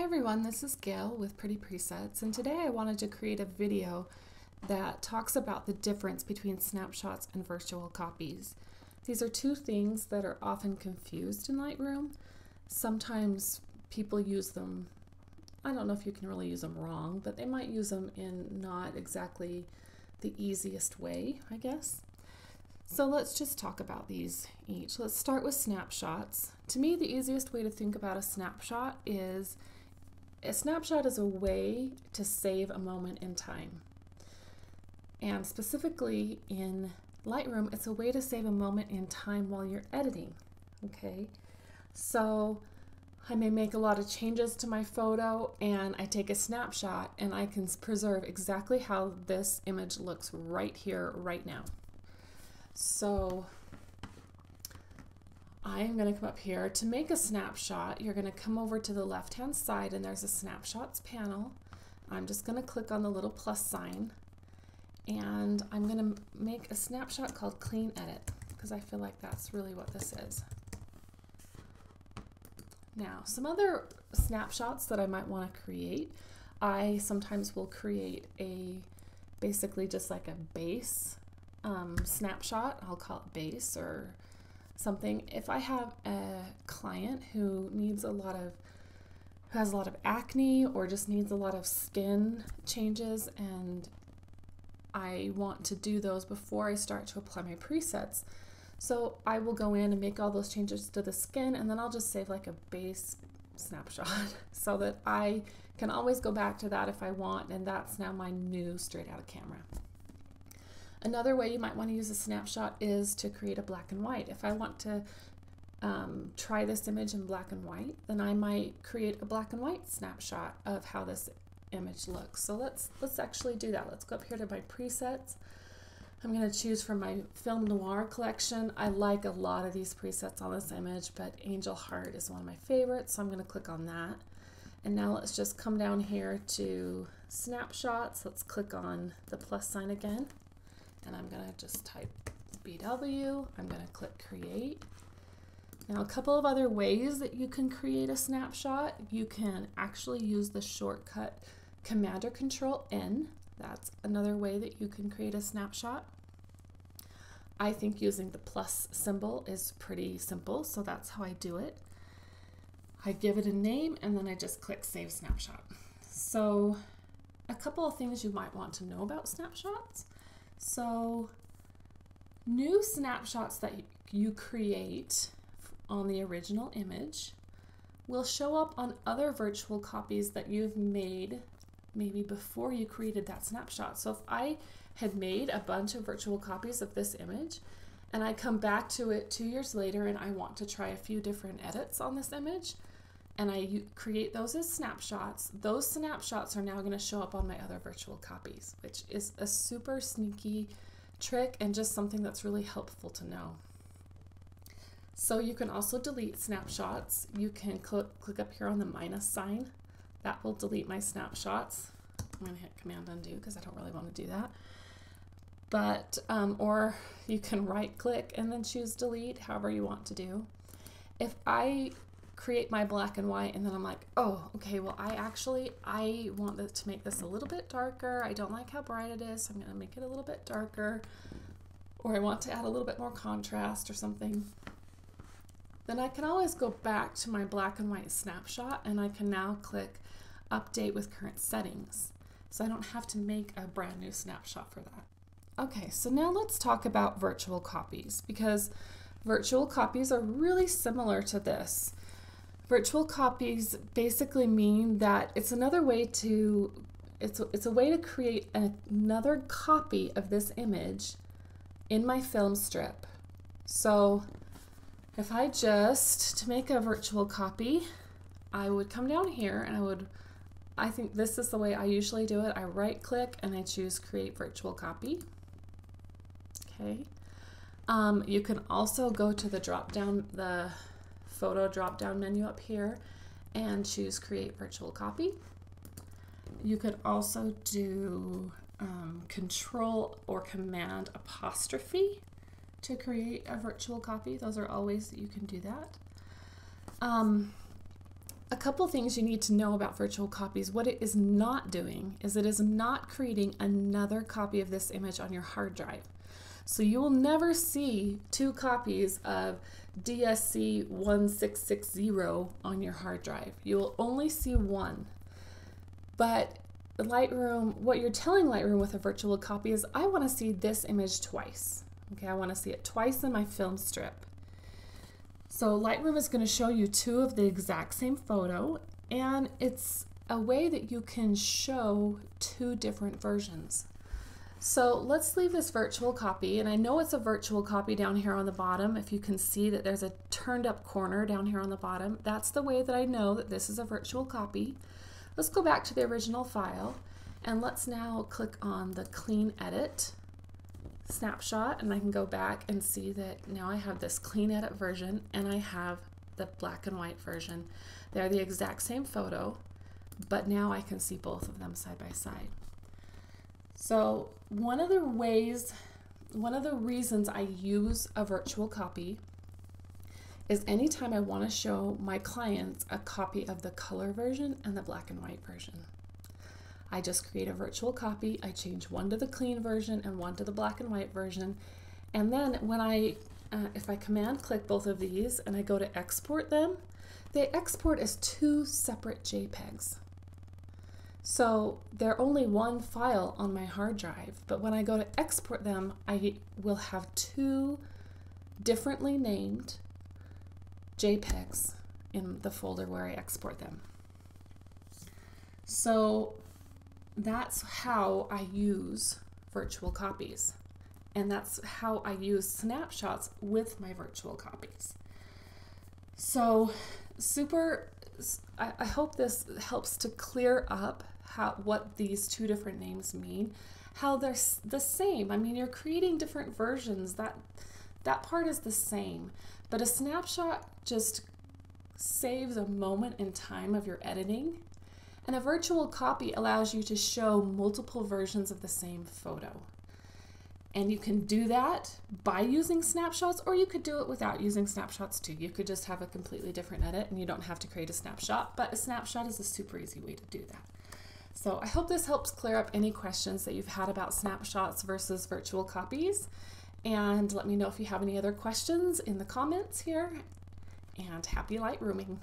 Hi everyone, this is Gail with Pretty Presets, and today I wanted to create a video that talks about the difference between snapshots and virtual copies. These are two things that are often confused in Lightroom. Sometimes people use them, I don't know if you can really use them wrong, but they might use them in not exactly the easiest way, I guess. So let's just talk about these each. Let's start with snapshots. To me, the easiest way to think about a snapshot is a way to save a moment in time. And specifically in Lightroom, it's a way to save a moment in time while you're editing, okay? So I may make a lot of changes to my photo and I take a snapshot and I can preserve exactly how this image looks right here, right now. So I'm going to come up here. To make a snapshot, you're going to come over to the left-hand side and there's a snapshots panel. I'm just going to click on the little plus sign and I'm going to make a snapshot called Clean Edit because I feel like that's really what this is. Now, some other snapshots that I might want to create. I sometimes will create basically just like a base snapshot. I'll call it base or something. If I have a client who needs who has a lot of acne or just needs a lot of skin changes and I want to do those before I start to apply my presets, so I will go in and make all those changes to the skin and then I'll just save like a base snapshot so that I can always go back to that if I want, and that's now my new straight out of camera. Another way you might want to use a snapshot is to create a black and white. If I want to try this image in black and white, then I might create a black and white snapshot of how this image looks. So let's actually do that. Let's go up here to my presets. I'm going to choose from my Film Noir collection. I like a lot of these presets on this image, but Angel Heart is one of my favorites, so I'm going to click on that. And now let's just come down here to snapshots. Let's click on the plus sign again. And I'm going to just type BW. I'm going to click create. Now, a couple of other ways that you can create a snapshot. You can actually use the shortcut Command or Control N. That's another way that you can create a snapshot. I think using the plus symbol is pretty simple, so that's how I do it. I give it a name and then I just click Save Snapshot. So a couple of things you might want to know about snapshots. So new snapshots that you create on the original image will show up on other virtual copies that you've made maybe before you created that snapshot. So if I had made a bunch of virtual copies of this image and I come back to it 2 years later and I want to try a few different edits on this image and I create those as snapshots, those snapshots are now going to show up on my other virtual copies, which is a super sneaky trick and just something that's really helpful to know. So you can also delete snapshots. You can click up here on the minus sign. That will delete my snapshots. I'm going to hit Command Undo because I don't really want to do that. But, or you can right click and then choose delete, however you want to do. If I create my black and white and then I'm like, oh, okay, well I want to make this a little bit darker. I don't like how bright it is, so I'm going to make it a little bit darker, or I want to add a little bit more contrast or something. Then I can always go back to my black and white snapshot and I can now click Update with Current Settings. So I don't have to make a brand new snapshot for that. Okay, so now let's talk about virtual copies, because virtual copies are really similar to this. Virtual copies basically mean that it's another way to, it's a way to create another copy of this image in my film strip. So if I to make a virtual copy, I would come down here and I think this is the way I usually do it. I right click and I choose Create Virtual Copy. Okay. You can also go to the photo drop down menu up here and choose Create Virtual Copy. You could also do Control or Command apostrophe to create a virtual copy. Those are always that you can do that. A couple things you need to know about Virtual Copies. What it is not doing is it is not creating another copy of this image on your hard drive. So you will never see two copies of DSC1660 on your hard drive. You will only see one. But Lightroom, what you're telling Lightroom with a virtual copy is, I want to see this image twice. Okay, I want to see it twice in my film strip. So Lightroom is going to show you two of the exact same photo, and it's a way that you can show two different versions. So let's leave this virtual copy, and I know it's a virtual copy down here on the bottom. If you can see that there's a turned up corner down here on the bottom, that's the way that I know that this is a virtual copy. Let's go back to the original file, and let's now click on the Clean Edit Snapshot, and I can go back and see that now I have this Clean Edit version, and I have the black and white version. They're the exact same photo, but now I can see both of them side by side. So one of the reasons I use a virtual copy is anytime I want to show my clients a copy of the color version and the black and white version. I just create a virtual copy, I change one to the clean version and one to the black and white version, and then when if I command click both of these and I go to export them, they export as two separate JPEGs. So they're only one file on my hard drive, but when I go to export them, I will have two differently named JPEGs in the folder where I export them. So that's how I use virtual copies, and that's how I use snapshots with my virtual copies. So I hope this helps to clear up what these two different names mean, how they're the same. I mean, you're creating different versions. That part is the same, but a snapshot just saves a moment in time of your editing, and a virtual copy allows you to show multiple versions of the same photo. And you can do that by using snapshots, or you could do it without using snapshots too. You could just have a completely different edit and you don't have to create a snapshot, but a snapshot is a super easy way to do that. So I hope this helps clear up any questions that you've had about snapshots versus virtual copies. And let me know if you have any other questions in the comments here. And happy Lightrooming.